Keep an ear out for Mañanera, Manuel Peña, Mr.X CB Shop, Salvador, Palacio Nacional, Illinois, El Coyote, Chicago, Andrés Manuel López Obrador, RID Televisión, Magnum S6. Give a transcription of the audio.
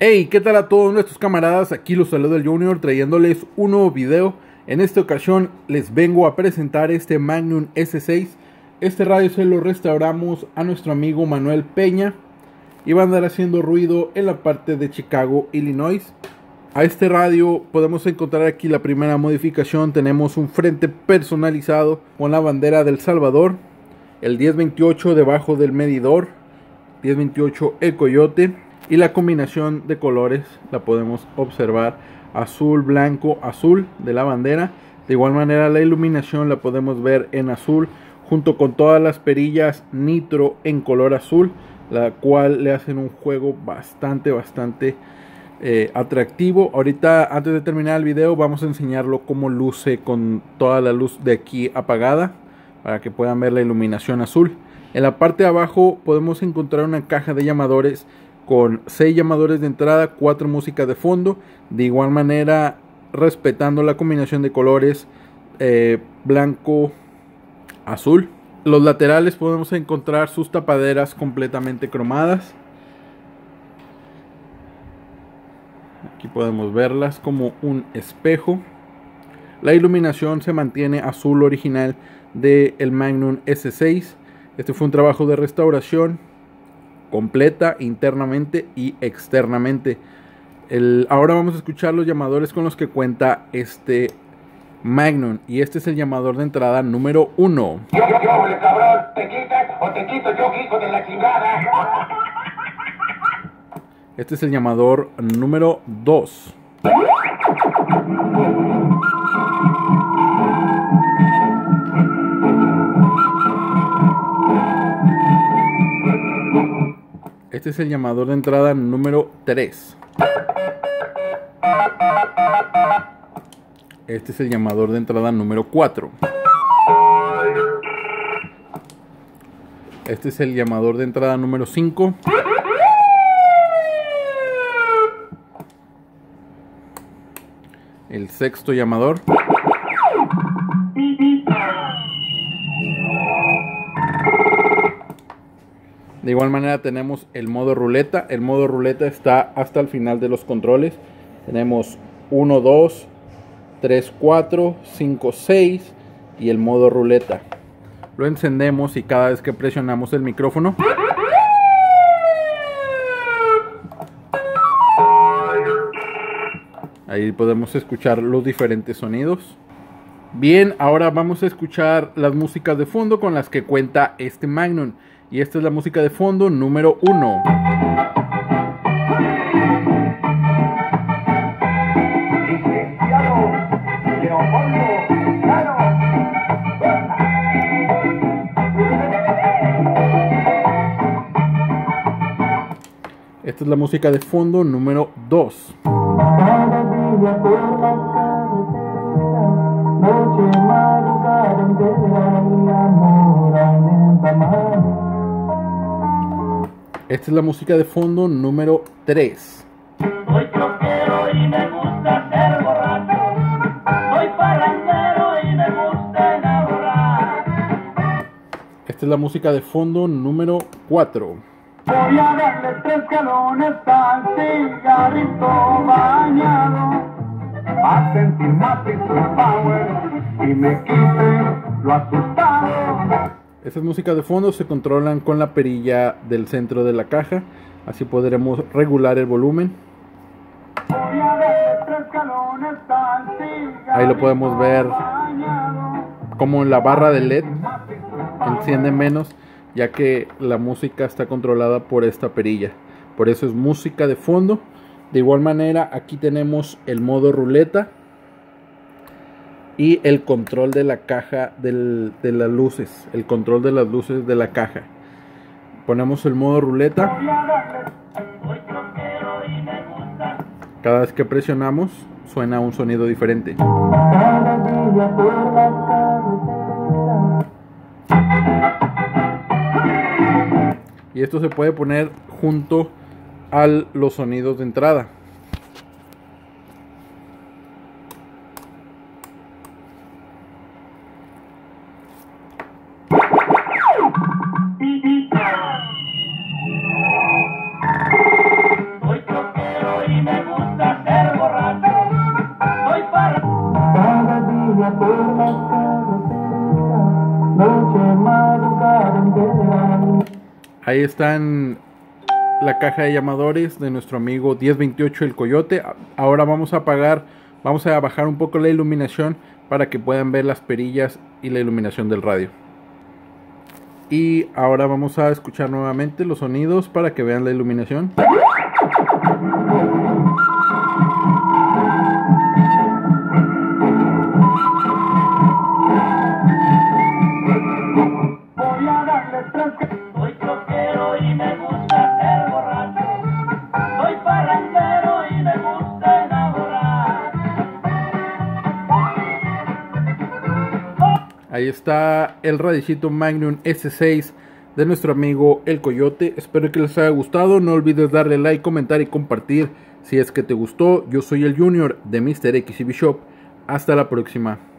Hey, ¿qué tal a todos nuestros camaradas? Aquí los saluda el Junior trayéndoles un nuevo video. En esta ocasión les vengo a presentar este Magnum S6. Este radio se lo restauramos a nuestro amigo Manuel Peña y va a andar haciendo ruido en la parte de Chicago, Illinois. A este radio podemos encontrar aquí la primera modificación. Tenemos un frente personalizado con la bandera del Salvador, el 1028 debajo del medidor, 1028 El Coyote. Y la combinación de colores la podemos observar, azul, blanco, azul de la bandera. De igual manera la iluminación la podemos ver en azul junto con todas las perillas nitro en color azul, la cual le hacen un juego bastante atractivo. Ahorita, antes de terminar el video, vamos a enseñarlo cómo luce con toda la luz de aquí apagada para que puedan ver la iluminación azul. En la parte de abajo podemos encontrar una caja de llamadores con 6 llamadores de entrada, 4 músicas de fondo. De igual manera, respetando la combinación de colores blanco, azul. Los laterales podemos encontrar sus tapaderas completamente cromadas. Aquí podemos verlas como un espejo. La iluminación se mantiene azul original del Magnum S6. Este fue un trabajo de restauración completa internamente y externamente. Ahora vamos a escuchar los llamadores con los que cuenta este Magnum, y este es el llamador de entrada número 1. Yo, cabrón, te quitas o te quito yo, hijo de la chingada. Este es el llamador número 2. Este es el llamador de entrada número 3. Este es el llamador de entrada número 4. Este es el llamador de entrada número 5. El sexto llamador. De igual manera tenemos el modo ruleta. El modo ruleta está hasta el final de los controles. Tenemos 1, 2, 3, 4, 5, 6 y el modo ruleta. Lo encendemos y cada vez que presionamos el micrófono ahí podemos escuchar los diferentes sonidos. Bien, ahora vamos a escuchar las músicas de fondo con las que cuenta este Magnum. Y esta es la música de fondo número 1. Esta es la música de fondo número 2. Esta es la música de fondo número 3. Soy troquero y me gusta ser borracho. Soy parrandero y me gusta enamorar. Esta es la música de fondo número 4. Voy a darle 3 galones al cigarrito bañado, a sentir más Pistol Power y me quite lo asustado. Estas músicas de fondo se controlan con la perilla del centro de la caja, así podremos regular el volumen. Ahí lo podemos ver como la barra de LED enciende menos, ya que la música está controlada por esta perilla. Por eso es música de fondo. De igual manera aquí tenemos el modo ruleta y el control de la caja de las luces, el control de las luces de la caja. Ponemos el modo ruleta. Cada vez que presionamos suena un sonido diferente. Y esto se puede poner junto a los sonidos de entrada. Soy troquero Ahí están la caja de llamadores de nuestro amigo 1028 El Coyote. Ahora vamos a apagar, vamos a bajar un poco la iluminación para que puedan ver las perillas y la iluminación del radio. Y ahora vamos a escuchar nuevamente los sonidos para que vean la iluminación. Ahí está el radicito Magnum S6 de nuestro amigo El Coyote. Espero que les haya gustado. No olvides darle like, comentar y compartir si es que te gustó. Yo soy el Junior de Mr.X CB Shop. Hasta la próxima.